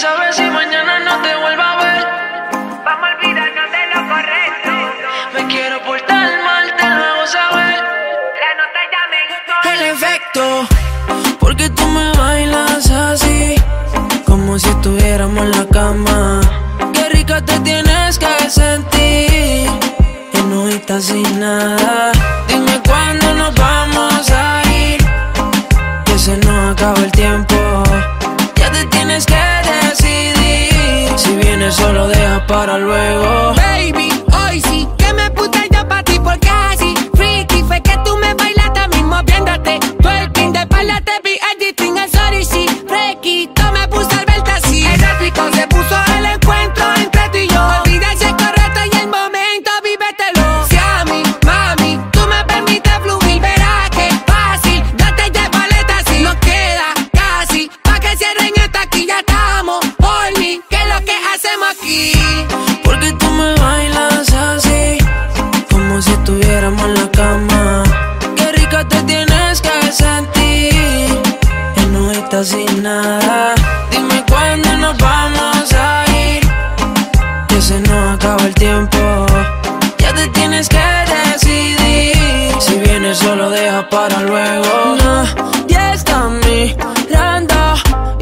sabe si mañana no te vuelva a ver. Vamos a olvidarnos de lo correcto. Me quiero portar mal, te lo hago saber. La nota ya me gustó. El efecto, porque tú me bailas así, como si estuviéramos en la cama. Qué rica te tienes que sentir, y no estás sin nada. Dime cuándo nos vamos a ir, que se nos acaba el tiempo. Ya te tienes que decidir, si vienes solo deja para luego. Baby, hoy sí que me puse yo pa' ti, porque así freaky fue que tú me bailaste, mismo viéndote twerking, de espalda te vi editing, el sorry sí frequito me puse al verte así. Eléctrico se puso el encuentro entre tú y yo. Olvídate el correcto y el momento, vívetelo. Si a mí, mami, tú me permites fluir, verás que fácil, date ya paleta así. Nos queda casi pa' que cierren hasta aquí, ya estamos horny, que es lo que hacemos aquí. Porque tú me bailas así, como si estuviéramos en la cama. Qué rica te tienes que sentir, ya no estás sin nada. Dime cuándo nos vamos a ir, que se nos acaba el tiempo. Ya te tienes que decidir, si vienes solo deja para luego. Ya está mirando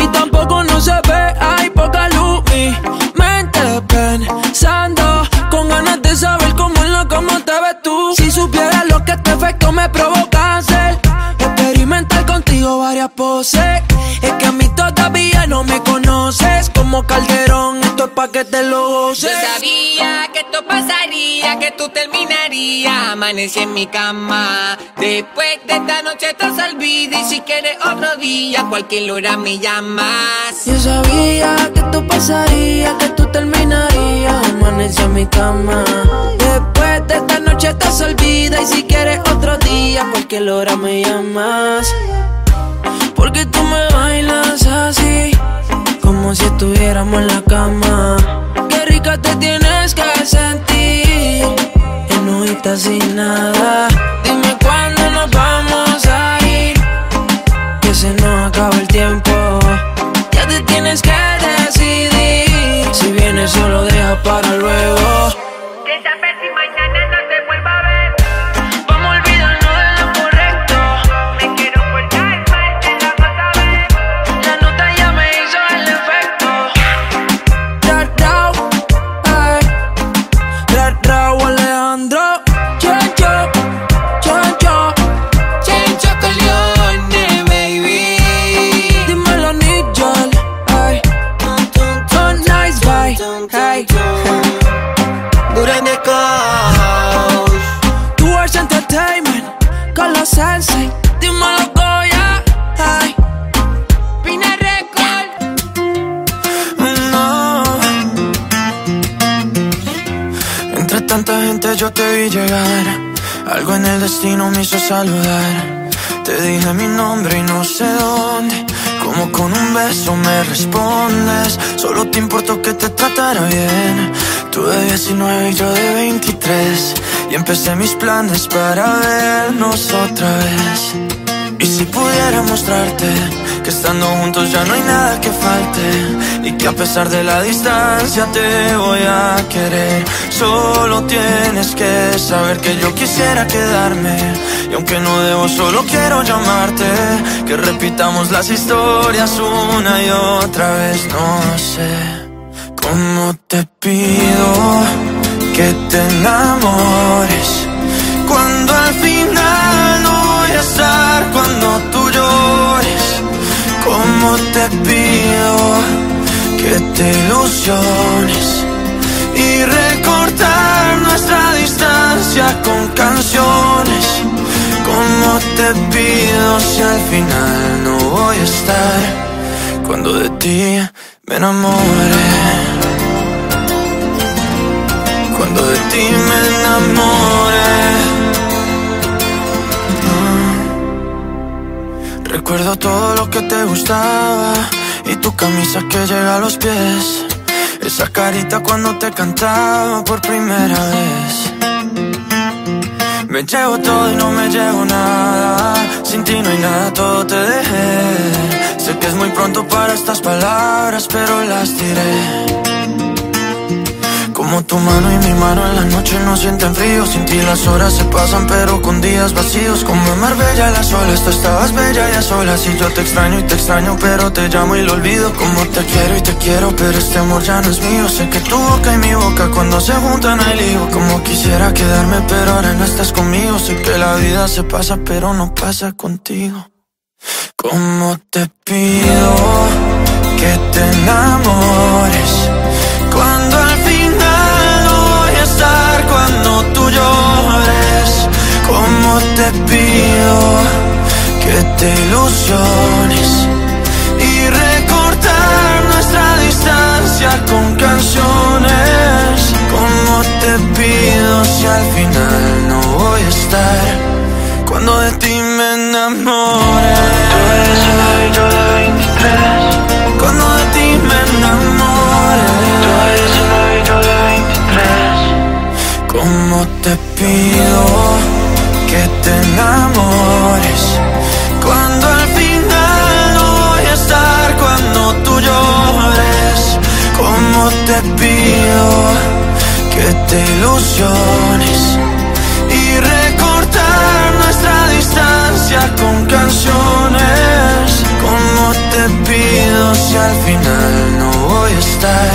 y tampoco no se ve, hay poca luz. Mi mente pensando, con ganas de saber cómo es lo, cómo te ves tú. Si supieras lo que este efecto me provoca hacer, experimentar contigo varias poses. Es que a mí todavía no me conoces, como Calderón, esto es pa' que te lo goces. Yo sabía que esto pasaría, que tú terminarías. Amanecí en mi cama, después de esta noche te olvidas. Y si quieres otro día, cualquier hora me llamas. Yo sabía que esto pasaría, que tú terminarías. Amanecí en mi cama, después de esta noche te olvidas. Y si quieres otro día, cualquier hora me llamas. Porque tú me bailas así, como si estuviéramos en la cama. Qué rica te tienes que sentir, ya no estás sin nada. Dime cuándo nos vamos a ir, que se nos acaba el tiempo. Ya te tienes que decidir, si vienes solo deja para luego. Que sabes si mañana no te vuelva a ver. Sensei, dímelo Goya, ay, Pina Record. No, entre tanta gente yo te vi llegar. Algo en el destino me hizo saludar. Te dije mi nombre y no sé dónde, como con un beso me respondes. Solo te importó que te tratara bien. Tú de 19 y yo de 23. Y empecé mis planes para vernos otra vez. Y si pudiera mostrarte que estando juntos ya no hay nada que falte, y que a pesar de la distancia te voy a querer. Solo tienes que saber que yo quisiera quedarme, y aunque no debo solo quiero llamarte, que repitamos las historias una y otra vez. No sé cómo te pido que te enamores, cuando al final no voy a estar cuando tú llores. Como te pido que te ilusiones y recortar nuestra distancia con canciones. Como te pido si al final no voy a estar cuando de ti me enamore. Cuando de ti me enamoré, recuerdo todo lo que te gustaba y tu camisa que llega a los pies, esa carita cuando te cantaba por primera vez. Me llevo todo y no me llevo nada, sin ti no hay nada, todo te dejé. Sé que es muy pronto para estas palabras, pero las diré. Como tu mano y mi mano en la noche no sienten frío. Sin ti las horas se pasan pero con días vacíos. Como el mar bella a las olas, tú estabas bella y a solas. Y yo te extraño y te extraño, pero te llamo y lo olvido. Como te quiero y te quiero, pero este amor ya no es mío. Sé que tu boca y mi boca cuando se juntan hay lío. Como quisiera quedarme, pero ahora no estás conmigo. Sé que la vida se pasa, pero no pasa contigo. ¿Cómo te pido que te enamores cuando al final no voy a estar cuando tú llores? ¿Cómo te pido que te ilusiones y recortar nuestra distancia con canciones? ¿Cómo te pido si al final no voy a estar cuando de ti me enamore? Tú eres el yo de 23. Cuando de ti me enamore. Tú eres el yo de 23. ¿Cómo te pido que te enamores cuando al final no voy a estar cuando tú llores? ¿Cómo te pido que te ilusiones y con canciones? ¿Cómo te pido si al final no voy a estar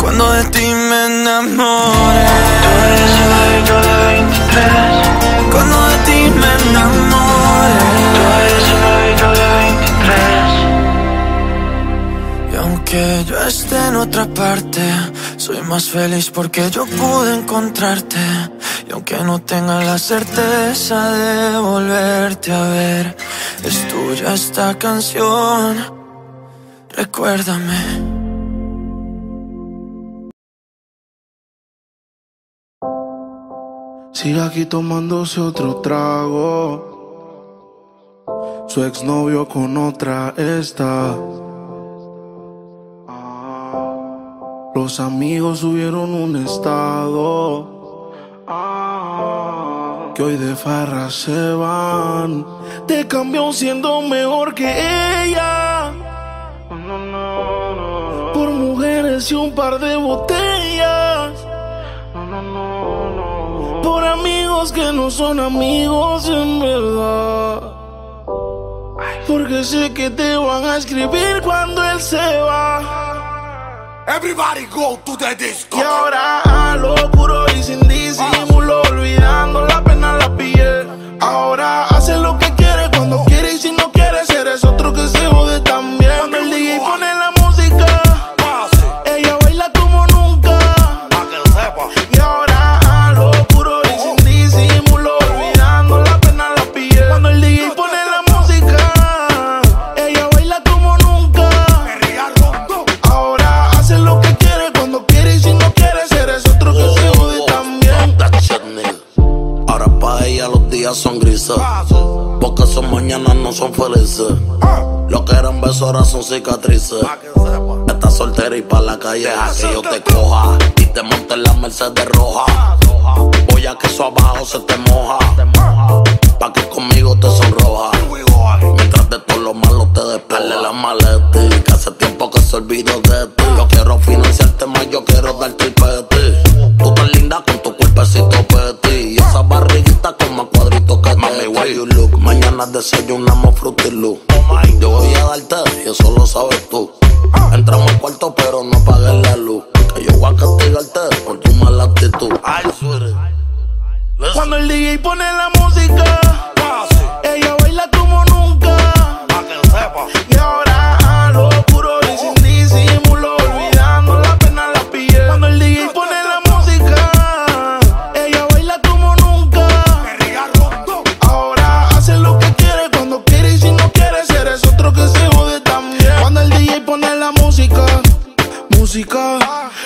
cuando de ti me enamore? Tú eres el yo de 23. Cuando de ti me enamore. Tú eres el yo de 23. Y aunque yo esté en otra parte, soy más feliz porque yo pude encontrarte. Y aunque no tenga la certeza de volverte a ver, es tuya esta canción, recuérdame. Sigue aquí tomándose otro trago, su exnovio con otra está. Los amigos subieron un estado que hoy de farra se van. Te cambió siendo mejor que ella, por mujeres y un par de botellas, por amigos que no son amigos en verdad. Porque sé que te van a escribir cuando él se va. Everybody go to the disco. Y ahora a lo puro y sin disimulo, olvidando la pena la pillé. Ahora hace lo que quiere, cuando quiere, y si no quiere, eres otro que se jode también. Cuando el DJ pone la música, ella baila como nunca. Y ahora a lo puro y sin disimulo, olvidando la pena la pillé. Cuando el DJ pone la música, ella baila como nunca. Ahora hace lo que quiere, cuando quiere, y si no quiere, eres otro que se jode también. Ahora pa' ella los días son grises, porque sus mañanas no son felices. Lo que eran besos ahora son cicatrices. Estás soltera y pa' la calle deja que yo te coja y te monte en la Mercedes roja. Voy a que eso abajo se te moja, pa' que conmigo te sonroja. Mientras de todo lo malo te despele la maleta, que hace tiempo que se olvidó de ti. Yo quiero financiarte más, yo quiero darte el peti. Tú tan linda con tu cuerpecito peti, y esa barriguita con más cuadritos que mami, te why you look. Mañana desayunamos frutilu. Yo voy a darte y eso lo sabes tú. Entramos al cuarto pero no apagues la luz, que yo voy a castigarte por tu mala actitud. Cuando el DJ pone la música, ella baila como nunca. Y ahora a lo puro y sin disimulo, olvidando la pena la pillé. Cuando el DJ pone la música, ella baila como nunca. Ahora hace lo que quiere, cuando quiere, y si no quiere, eres otro que se jode también. Cuando el DJ pone la música, música,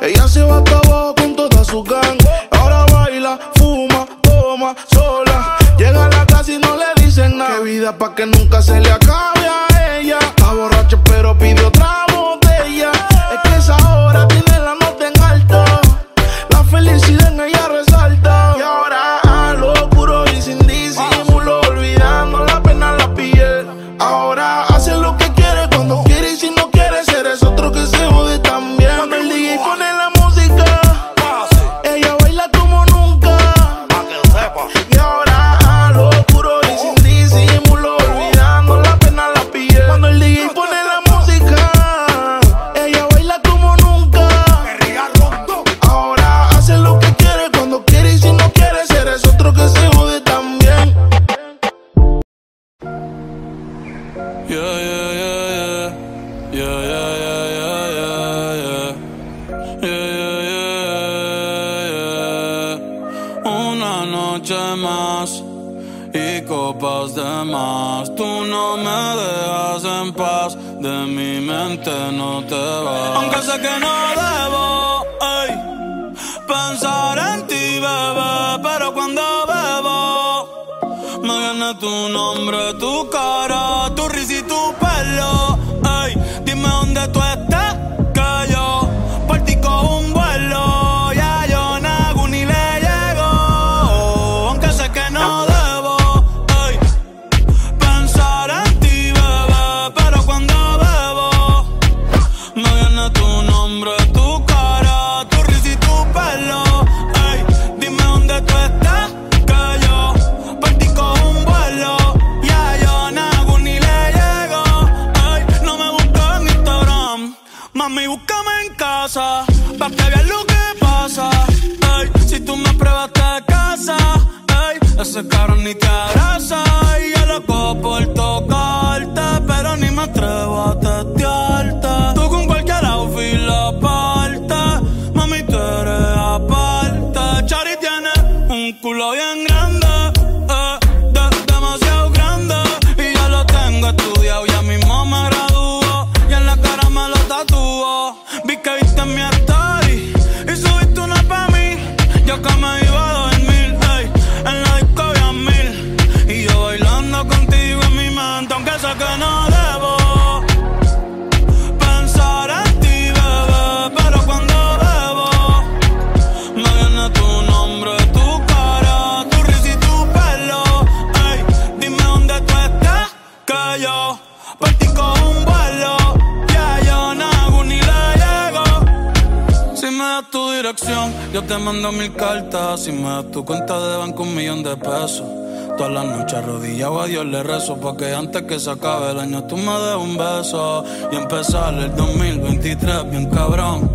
ella se va hasta abajo con toda su gang. Ahora baila, fuma, toma, sola. Llega a la casa y no le dicen nada. Qué vida pa' que nunca se le acabe a ella. Está borracha pero pide otra botella. Es que esa hora tiene la nota en alta, la felicidad en ella resalta. Y ahora a lo puro y sin disimulo, olvidando la pena la pillé. Ahora hace lo que quiere, los demás. Tú no me dejas en paz, de mi mente no te vas. Aunque sé que no debo, ey, pensar en ti, bebé, pero cuando bebo me viene tu nombre, tu cara, tu risa y tu pelo. Ey, dime dónde tú estás, que yo partí con un vuelo. Pa' que veas lo que pasa, ey. Si tú me pruebas te casas, ey. Ese cabrón ni te abraza, y yo loco por tocarte, pero ni me atrevo a testearte. Tú con cualquier outfit la parte, mami, tú eres aparte. Chari tiene un culo bien grande, demasiado grande, y yo lo tengo estudiado, ya mismo me graduó, y en la cara me lo tatuó. Vi que viste mi story y subiste una pa' mí. Yo que me iba a dormir, ey, en la disco había 1000. Y yo bailando contigo en mi mente, aunque sé que no debo pensar en ti, bebé, pero cuando bebo me viene tu nombre, tu cara, tu risa y tu pelo. Ey, dime dónde tú estás, que yo partí con un vuelo. Tu dirección, yo te mando 1000 cartas. Si me das tu cuenta de banco, 1 millón de pesos. Todas las noches arrodillado a Dios le rezo, porque antes que se acabe el año tú me des un beso y empezar el 2023 bien cabrón.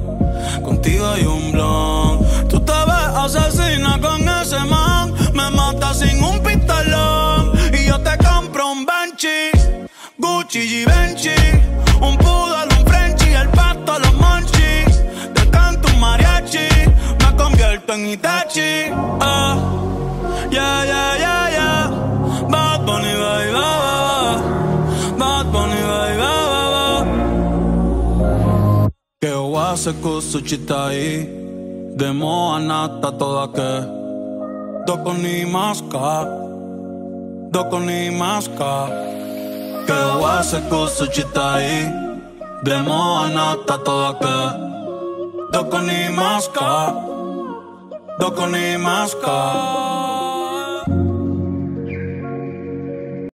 Contigo hay un blon. Tú te ves asesina con ese man, me mata sin un pistolón. Y yo te compro un Benchi, Gucci, Givenchy, un Poodle, un Frenchie, el pasto, los Monchi. Mariachi, me convierto en Itachi. Yeah, yeah, yeah, yeah. Bad Bunny, baby, baby. Bad Bunny, baby, baby. Que o hace kusuchita ahí, de moa nata toda que. Doko ni maska. Que o hace kusuchita ahí, de moa nata toda que. Doko ni maska, doko ni maska.